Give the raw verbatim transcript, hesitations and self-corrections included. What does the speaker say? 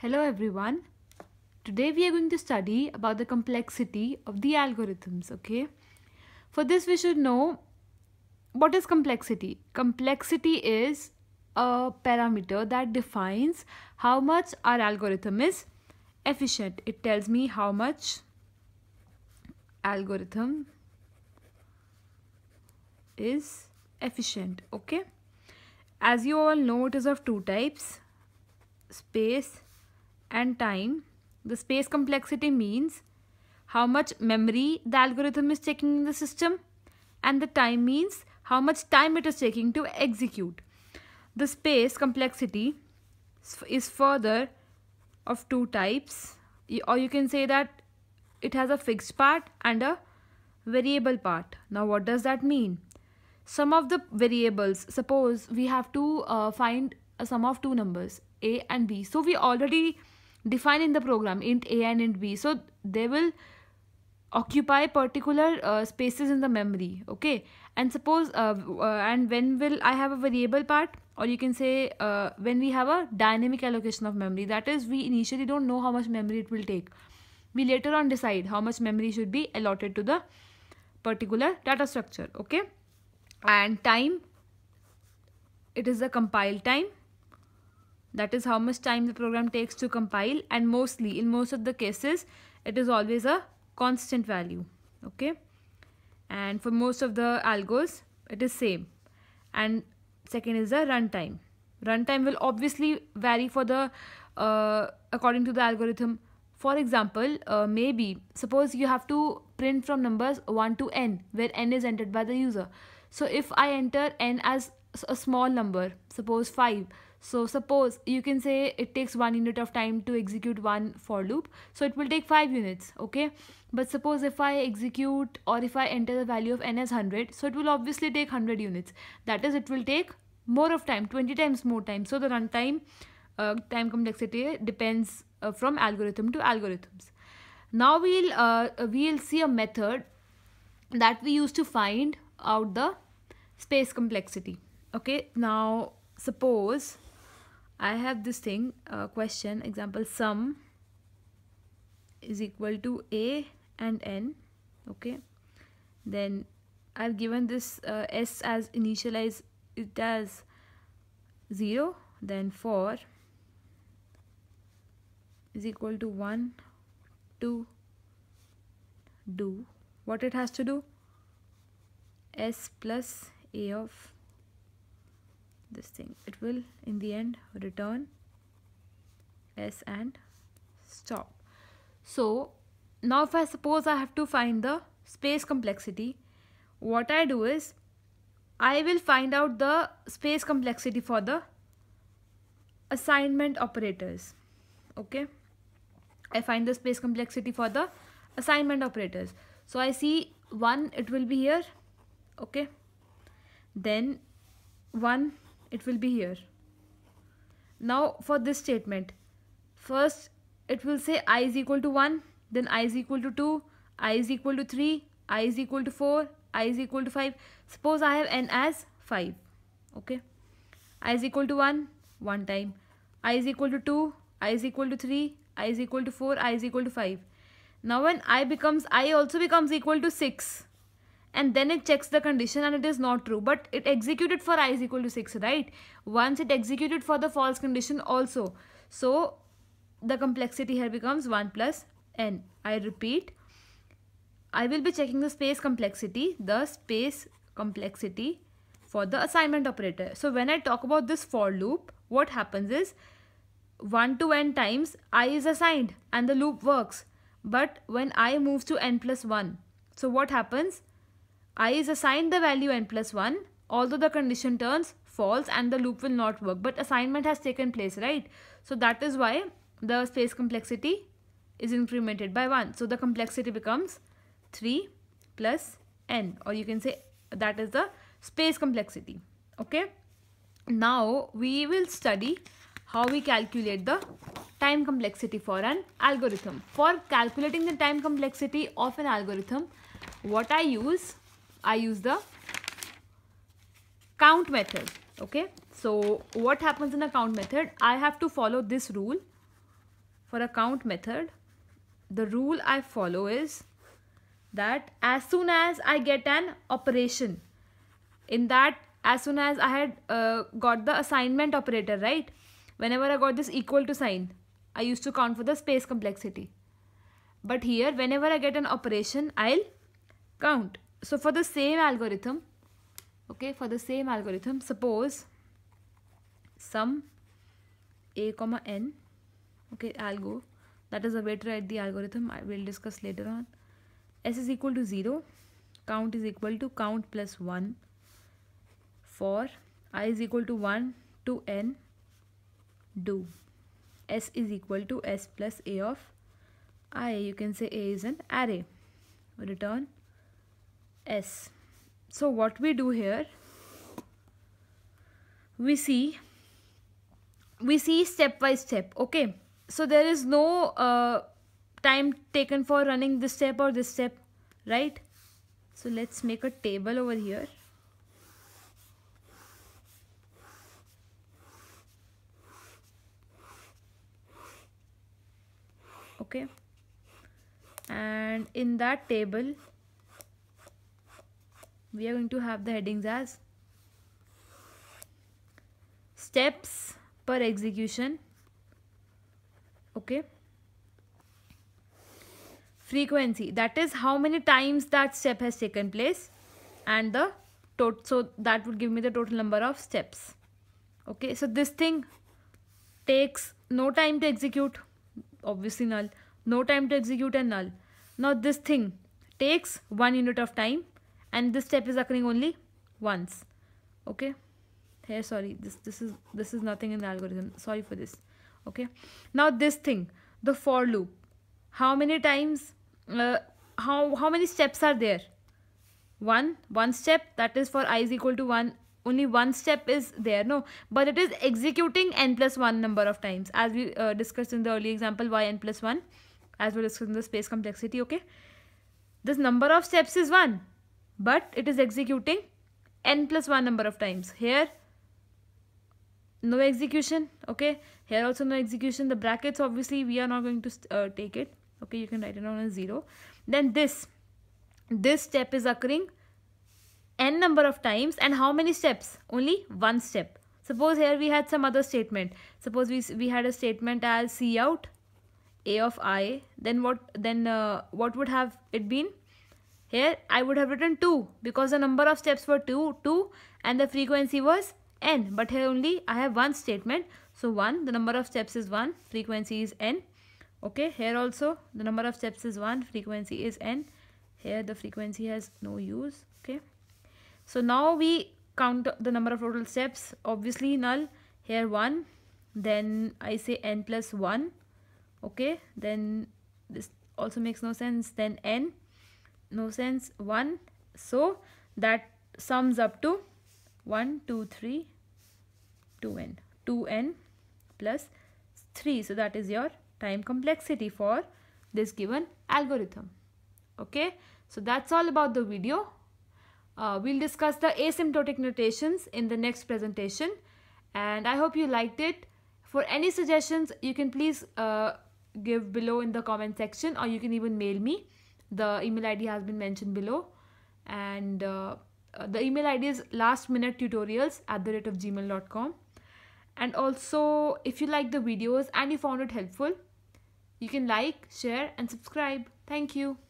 Hello everyone. Today we are going to study about the complexity of the algorithms, okay? For this we should know what is complexity. Complexity is a parameter that defines how much our algorithm is efficient. It tells me how much algorithm is efficient, okay? As you all know, it is of two types, space and time. The space complexity means how much memory the algorithm is taking in the system, and the time means how much time it is taking to execute. The space complexity is further of two types, or you can say that it has a fixed part and a variable part. Now what does that mean? Some of the variables, suppose we have to uh, find a sum of two numbers A and B. So we already define in the program int A and int B. So they will occupy particular uh, spaces in the memory. Okay. And suppose uh, uh, and when will I have a variable part, or you can say uh, when we have a dynamic allocation of memory. That is, we initially don't know how much memory it will take. We later on decide how much memory should be allotted to the particular data structure. Okay. And time, it is the compile time. That is how much time the program takes to compile, and mostly in most of the cases it is always a constant value, okay? And for most of the algos it is same. And second is the runtime. Runtime will obviously vary for the uh, according to the algorithm. For example, uh, maybe suppose you have to print from numbers one to n, where n is entered by the user. So if I enter n as a small number, suppose five, so suppose you can say it takes one unit of time to execute one for loop, so it will take five units, okay? But suppose if I execute, or if I enter the value of n as one hundred, so it will obviously take one hundred units. That is, it will take more of time, twenty times more time. So the runtime uh, time complexity depends uh, from algorithm to algorithms. Now we'll uh, we'll see a method that we use to find out the space complexity, okay? Now suppose I have this thing, uh, question, example, sum is equal to A and N, okay? Then I've given this uh, S as, initialize it as zero, then for is equal to one, two, do what it has to do, S plus A of this thing. It will in the end return S and stop. So now if I suppose I have to find the space complexity, what I do is I will find out the space complexity for the assignment operators, okay? I find the space complexity for the assignment operators. So I see one, it will be here, okay? Then one, it will be here. Now for this statement, first it will say I is equal to one, then I is equal to two, I is equal to three, I is equal to four, I is equal to five. Suppose I have n as five, okay? I is equal to one, one time, I is equal to two, I is equal to three, I is equal to four, I is equal to five. Now when I becomes, I also becomes equal to six, and then it checks the condition and it is not true, but it executed for I is equal to six, right? Once it executed for the false condition also. So the complexity here becomes one plus n. I repeat, I will be checking the space complexity, the space complexity for the assignment operator. So when I talk about this for loop, what happens is one to n times I is assigned and the loop works. But when I moves to n plus one, so what happens? I is assigned the value n plus one, although the condition turns false and the loop will not work, but assignment has taken place, right? So that is why the space complexity is incremented by one. So the complexity becomes three plus n, or you can say that is the space complexity, okay? Now we will study how we calculate the time complexity for an algorithm. For calculating the time complexity of an algorithm, what I use, I use the count method, okay? So what happens in the count method, I have to follow this rule for a count method, the rule I follow is that as soon as I get an operation, in that as soon as I had uh, got the assignment operator, right? Whenever I got this equal to sign, I used to count for the space complexity. But here, whenever I get an operation, I'll count. So for the same algorithm, okay, for the same algorithm, suppose sum a comma n, okay, algo, that is a way to write the algorithm, I will discuss later on. S is equal to zero, count is equal to count plus one, for I is equal to one to n, do. S is equal to s plus a of I, you can say a is an array, return s. So what we do here, we see we see step by step, okay? So there is no uh, time taken for running this step or this step, right? So let's make a table over here. Okay, and in that table we are going to have the headings as steps per execution, okay, frequency, that is how many times that step has taken place, and the total, so that would give me the total number of steps. Okay, so this thing takes no time to execute, obviously null, no time to execute and null. Now this thing takes one unit of time and this step is occurring only once, okay? Here, sorry, this this is this is nothing in the algorithm, sorry for this. Okay, now this thing, the for loop, how many times uh, how how many steps are there? One one step, that is for I is equal to one, only one step is there, no, but it is executing n plus one number of times, as we uh, discussed in the early example, why n plus one, as we discussed in the space complexity. Okay, this number of steps is one, but it is executing n plus one number of times. Here no execution, okay, here also no execution, the brackets obviously we are not going to uh, take it, okay, you can write it down as zero. Then this this step is occurring n number of times, and how many steps? Only one step. Suppose here we had some other statement, suppose we we had a statement as c out a of I, then what then uh, what would have it been? Here I would have written two, because the number of steps were two two and the frequency was n, but here only I have one statement, so one, the number of steps is one, frequency is n. Okay, here also the number of steps is one, frequency is n, here the frequency has no use. Okay, so now we count the number of total steps, obviously null, here one, then I say n plus one, okay, then this also makes no sense, then n, no sense, one, so that sums up to one two three, two n, two n plus three, so that is your time complexity for this given algorithm. Okay, so that's all about the video. Uh, we'll discuss the asymptotic notations in the next presentation, and I hope you liked it. For any suggestions, you can please uh, give below in the comment section, or you can even mail me. The email I D has been mentioned below, and uh, the email I D is lastminutetutorials at the rate of gmail dot com. And also, if you like the videos and you found it helpful, you can like, share and subscribe. Thank you.